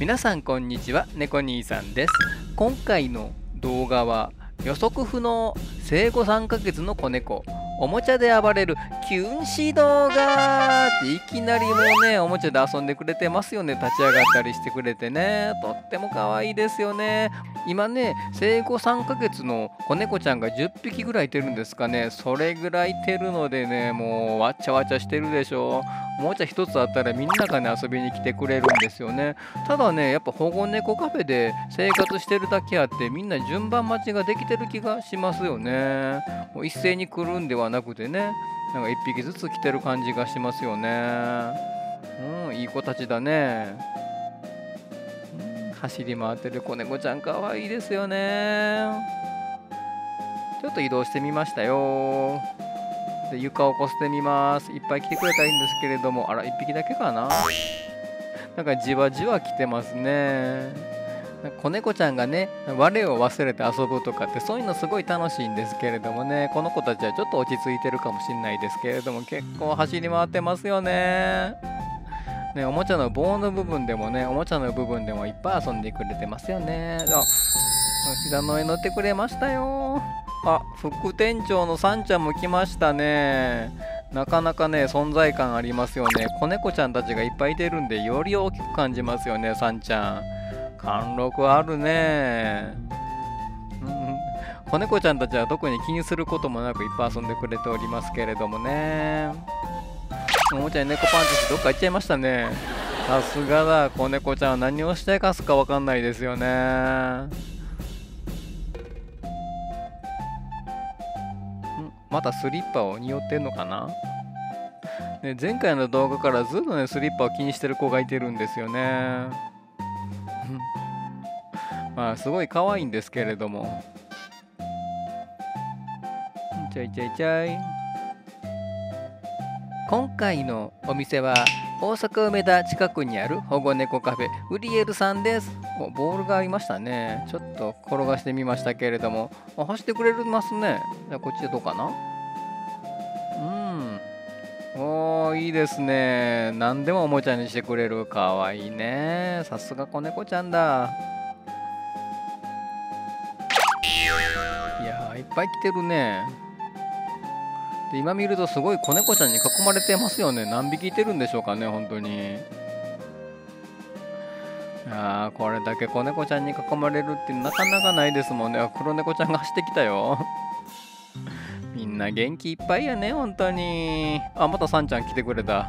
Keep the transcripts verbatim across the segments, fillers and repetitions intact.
皆さんこんにちは、ねこ兄さんです。今回の動画は予測不能生後さんかげつの子猫おもちゃで暴れるキュンシ動画っていきなりもうねおもちゃで遊んでくれてますよね。立ち上がったりしてくれてね、とっても可愛いですよね。今ね生後さんかげつの子猫ちゃんがじゅっぴきぐらいいてるんですかね。それぐらいいてるのでね、もうわちゃわちゃしてるでしょ。おもちゃ一つあったらみんながね遊びに来てくれるんですよね。ただねやっぱ保護猫カフェで生活してるだけあって、みんな順番待ちができてる気がしますよね。もう一斉に来るんではなくてね、なんか一匹ずつ来てる感じがしますよね。うん、いい子たちだね。うん、走り回ってる子猫ちゃんかわいいですよね。ちょっと移動してみましたよ。で床をこすってみます。いっぱい来てくれたらいいんですけれども、あらいっぴきだけかな。なんかじわじわ来てますね。子猫ちゃんがね我を忘れて遊ぶとかって、そういうのすごい楽しいんですけれどもね、この子たちはちょっと落ち着いてるかもしれないですけれども、結構走り回ってますよね。ね、おもちゃの棒の部分でもねおもちゃの部分でもいっぱい遊んでくれてますよね。あ、膝の上乗ってくれましたよ。あ、副店長のさんちゃんも来ましたね。なかなかね存在感ありますよね。子猫ちゃんたちがいっぱいいてるんで、より大きく感じますよね。さんちゃん貫禄あるね。うん、子猫ちゃんたちは特に気にすることもなくいっぱい遊んでくれておりますけれどもね。おもちゃに猫パンチしてどっか行っちゃいましたね。さすがだ、子猫ちゃんは何をしてかすかわかんないですよね。またスリッパを匂ってんのかな、ね、前回の動画からずっとねスリッパを気にしてる子がいてるんですよね。まあすごい可愛いんですけれども、ちょいちょいちょい。今回のお店は大阪梅田近くにある保護猫カフェウリエルさんです。お、ボールがありましたね。ちょっと転がしてみましたけれども、あ、走ってくれますね。じゃあこっちでどうかな。うん、おー、いいですね。何でもおもちゃにしてくれる、かわいいね。さすが子猫ちゃんだ。いやー、いっぱい来てるね。で今見るとすごい子猫ちゃんに囲まれてますよね。何匹いてるんでしょうかね、本当に。あー、これだけ子猫ちゃんに囲まれるってなかなかないですもんね。あ、黒猫ちゃんが走ってきたよ。みんな元気いっぱいやね、本当に。あ、またさんちゃん来てくれた。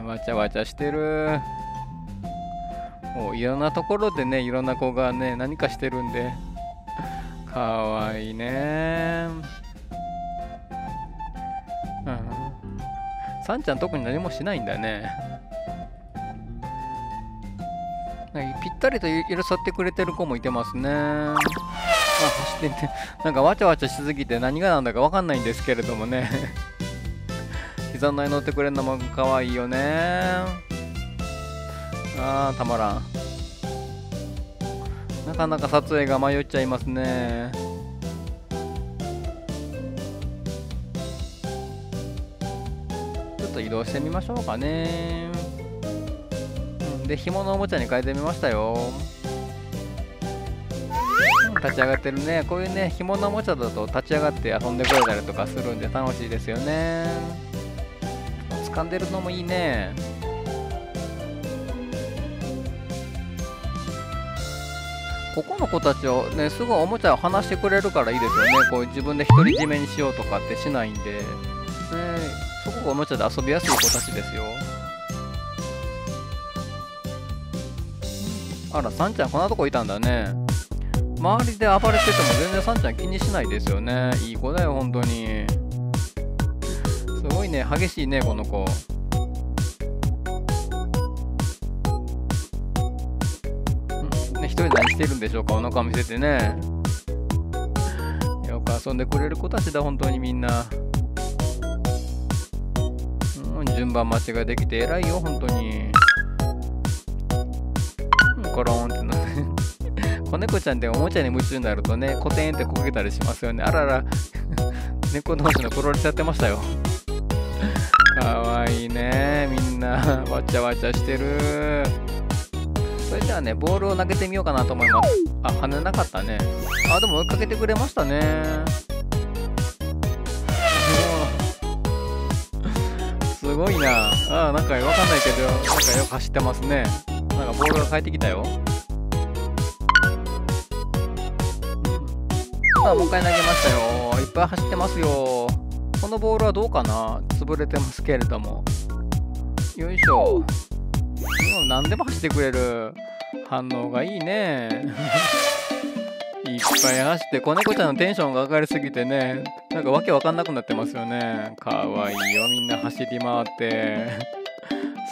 うん、わちゃわちゃしてる。もういろんなところでねいろんな子がね何かしてるんで、かわいいね。うん、さんちゃん特に何もしないんだね。ぴったりと寄り添ってくれてる子もいてますね。あ、走ってて、なんかわちゃわちゃしすぎて何がなんだかわかんないんですけれどもね。膝の上に乗ってくれるのもかわいいよね。あー、たまらん。なかなか撮影が迷っちゃいますね。ちょっと移動してみましょうかね。で紐のおもちゃに変えてみましたよ。立ち上がってるね。こういうね紐のおもちゃだと立ち上がって遊んでくれたりとかするんで楽しいですよね。掴んでるのもいいね。ここの子たちをねすぐおもちゃを離してくれるからいいですよね。こう自分で独り占めにしようとかってしないんで、ね、そこがおもちゃで遊びやすい子たちですよ。あら、さんちゃんこんなとこいたんだね。周りで暴れてても全然さんちゃん気にしないですよね。いい子だよ、本当に。すごいね、激しいねこの子。一人何してるんでしょうか。お腹見せてね、よく遊んでくれる子たちだ、本当にみんな。うん、順番待ちができて偉いよ、本当に。うん、コロンってなって子猫ちゃんっておもちゃに夢中になるとね、コテンってこけたりしますよね。あらら猫同士の転がりちゃってましたよ。かわいいね、みんなわちゃわちゃしてる。それではね、ボールを投げてみようかなと思います。あ、跳ねなかったね。あ、でも追いかけてくれましたね。すごいなあ。なんかわかんないけど、なんかよく走ってますね。なんかボールが返ってきたよ。さあ、もう一回投げましたよ。いっぱい走ってますよ。このボールはどうかな、潰れてますけれども。よいしょ。うん、何でも走ってくれる。反応がいいね。いっぱい走って子猫ちゃんのテンションが上がりすぎてね、なんかわけわかんなくなってますよね。かわいいよ、みんな走り回って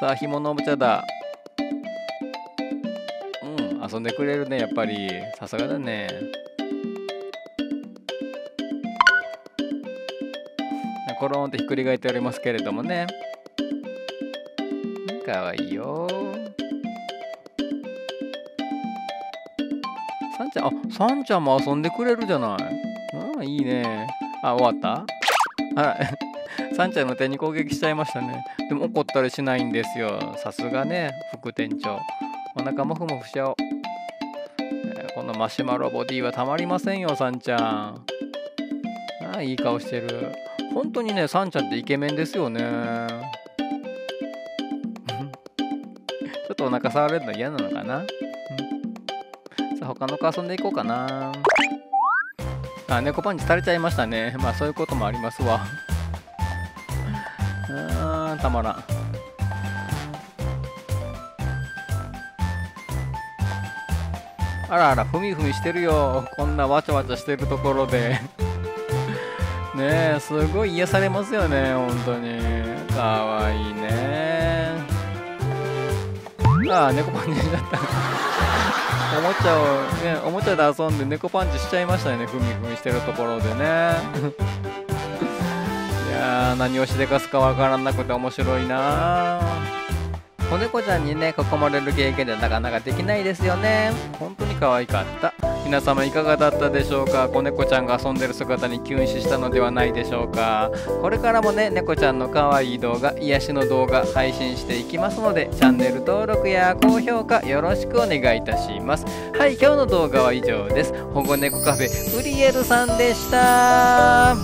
さあ、ひものおもちゃだ。うん、遊んでくれるね、やっぱりさすがだね。コロンってひっくり返っておりますけれどもね、かわいいよ。サンちゃん、あ、サンちゃんも遊んでくれるじゃない。うん、いいね。あ、終わった。あらサンちゃんの手に攻撃しちゃいましたね。でも怒ったりしないんですよ。さすがね、副店長。お腹もふもふしちゃおう、えー、このマシュマロボディはたまりませんよ、サンちゃん。あ、いい顔してる。本当にね、サンちゃんってイケメンですよね。ちょっとお腹触れるの嫌なのかな。他の子遊んでいこうかな。あ、猫パンチされちゃいましたね。まあそういうこともありますわ。あー、たまらん。あらあら、ふみふみしてるよ。こんなわちゃわちゃしてるところでねえ、すごい癒されますよね、本当に。かわいいね。あー、猫パンチしちゃった。おもちゃをね、おもちゃで遊んで猫パンチしちゃいましたよね、ふみふみしてるところでね。いやー、何をしでかすかわからなくて面白いな。子猫ちゃんにね、囲まれる経験ではなかなかできないですよね。本当に可愛かった。皆様いかがだったでしょうか。子猫ちゃんが遊んでる姿にキュン死したのではないでしょうか。これからもね、猫ちゃんの可愛い動画、癒しの動画配信していきますので、チャンネル登録や高評価よろしくお願いいたします。はい、今日の動画は以上です。保護猫カフェフリエルさんでした。